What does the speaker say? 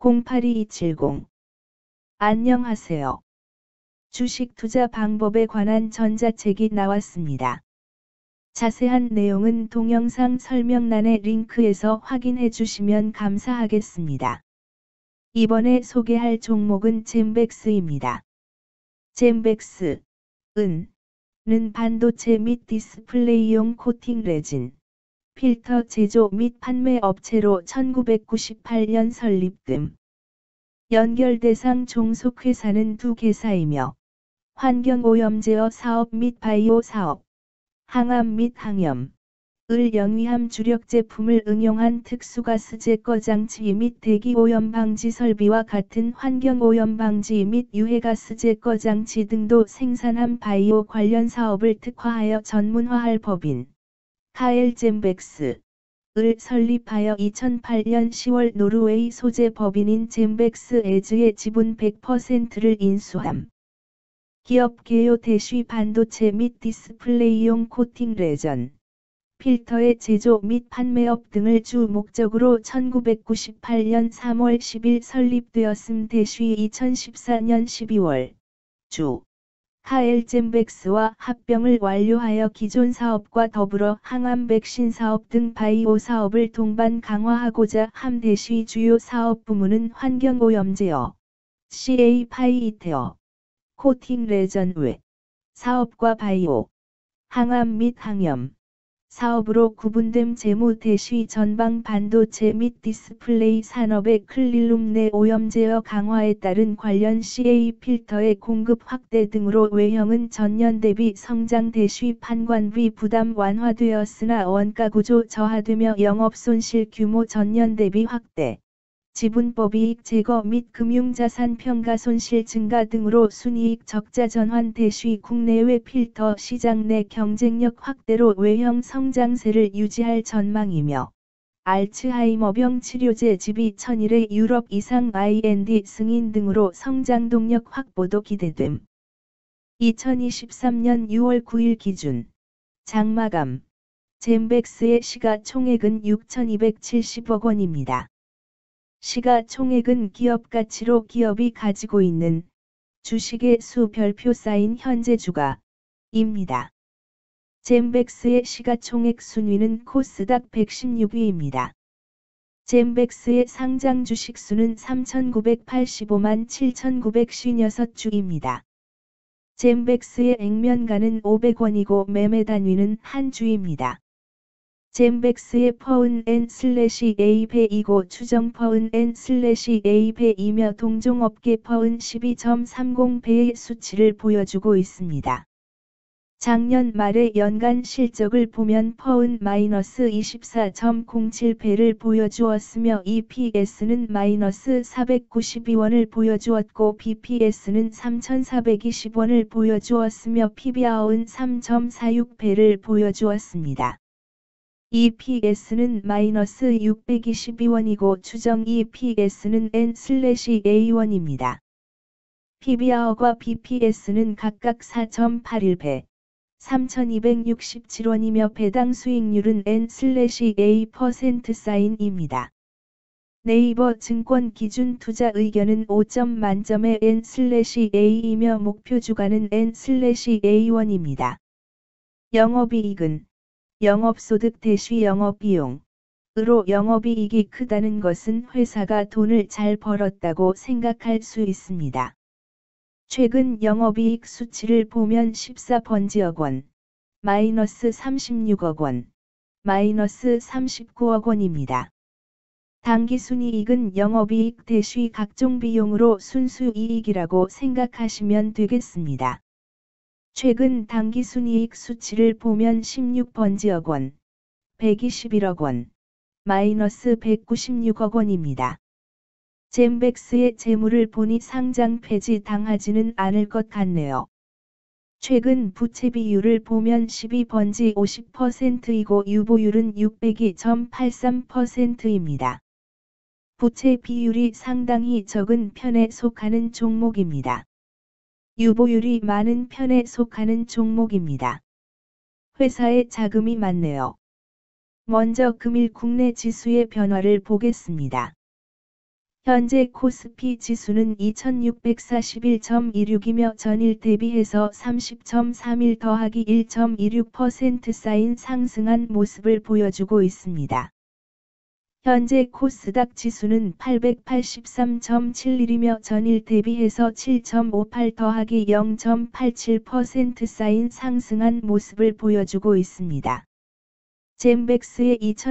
082270. 안녕하세요. 주식 투자 방법에 관한 전자책이 나왔습니다. 자세한 내용은 동영상 설명란의 링크에서 확인해 주시면 감사하겠습니다. 이번에 소개할 종목은 젠백스입니다. 젠백스, 은 반도체 및 디스플레이용 코팅 레진, 필터 제조 및 판매 업체로 1998년 설립됨. 연결 대상 종속회사는 2개사이며 환경오염 제어 사업 및 바이오 사업, 항암 및 항염, 을 영위함 주력 제품을 응용한 특수가스제 꺼장치 및 대기오염 방지 설비와 같은 환경오염 방지 및 유해가스제 꺼장치 등도 생산한 바이오 관련 사업을 특화하여 전문화할 법인 카엘 젠백스 을 설립하여 2008년 10월 노르웨이 소재 법인인 젠백스 에즈의 지분 100%를 인수함. 기업 개요 대쉬 반도체 및 디스플레이용 코팅 레전, 필터의 제조 및 판매업 등을 주 목적으로 1998년 3월 10일 설립되었음. 대쉬 2014년 12월 주 카엘 젠백스와 합병을 완료하여 기존 사업과 더불어 항암 백신 사업 등 바이오 사업을 동반 강화하고자 함. 대시 주요 사업 부문은 환경오염 제어, CA파이테어, 코팅 레전 외 사업과 바이오, 항암 및 항염 사업으로 구분됨. 재무 대시 전방 반도체 및 디스플레이 산업의 클린룸 내 오염 제어 강화에 따른 관련 CA 필터의 공급 확대 등으로 외형은 전년 대비 성장 대시 판관비 부담 완화되었으나 원가 구조 저하되며 영업 손실 규모 전년 대비 확대, 지분법이익 제거 및 금융자산 평가 손실 증가 등으로 순이익 적자 전환. 대시 국내외 필터 시장 내 경쟁력 확대로 외형 성장세를 유지할 전망이며 알츠하이머병 치료제 지비 1000일의 유럽 이상 IND 승인 등으로 성장 동력 확보도 기대됨. 2023년 6월 9일 기준 장마감 젠백스의 시가총액은 6,270억 원입니다. 시가총액은 기업가치로 기업이 가지고 있는 주식의 수 별표 쌓인 현재 주가입니다. 젠백스의 시가총액 순위는 코스닥 116위입니다. 젠백스의 상장 주식수는 3,985만 7,956주입니다. 젠백스의 액면가는 500원이고 매매 단위는 한 주입니다. 젠백스의 퍼은/A배이고 추정 퍼은/A배이며 동종업계 퍼은 12.30배의 수치를 보여주고 있습니다. 작년 말의 연간 실적을 보면 퍼은 -24.07배를 보여주었으며 EPS는 -492원을 보여주었고 BPS는 3,420원을 보여주었으며 PBR은 3.46배를 보여주었습니다. EPS는 -622원이고 추정 EPS는 N/A원입니다. PBR과 BPS는 각각 4.81배, 3,267원이며 배당 수익률은 N/A%입니다. 네이버 증권 기준 투자 의견은 5점 만점에 N/A이며 목표 주가는 N/A원입니다. 영업이익은 영업소득 대시 영업비용으로 영업이익이 크다는 것은 회사가 돈을 잘 벌었다고 생각할 수 있습니다. 최근 영업이익 수치를 보면 14번지억 원, -36억 원, -39억 원입니다. 당기순이익은 영업이익 대시 각종 비용으로 순수이익이라고 생각하시면 되겠습니다. 최근 당기순이익 수치를 보면 16번지억 원, 121억 원, -196억 원입니다. 젠백스의 재물을 보니 상장 폐지 당하지는 않을 것 같네요. 최근 부채 비율을 보면 12번지 50%이고 유보율은 602.83%입니다. 부채 비율이 상당히 적은 편에 속하는 종목입니다. 유보율이 많은 편에 속하는 종목입니다. 회사에 자금이 많네요. 먼저 금일 국내 지수의 변화를 보겠습니다. 현재 코스피 지수는 2641.26이며 전일 대비해서 30.31 더하기 1.26% 쌓인 상승한 모습을 보여주고 있습니다. 현재 코스닥 지수는 883.71이며 전일 대비해서 7.58 더하기 0.87% 쌓인 상승한 모습을 보여주고 있습니다. 젠백스의 2000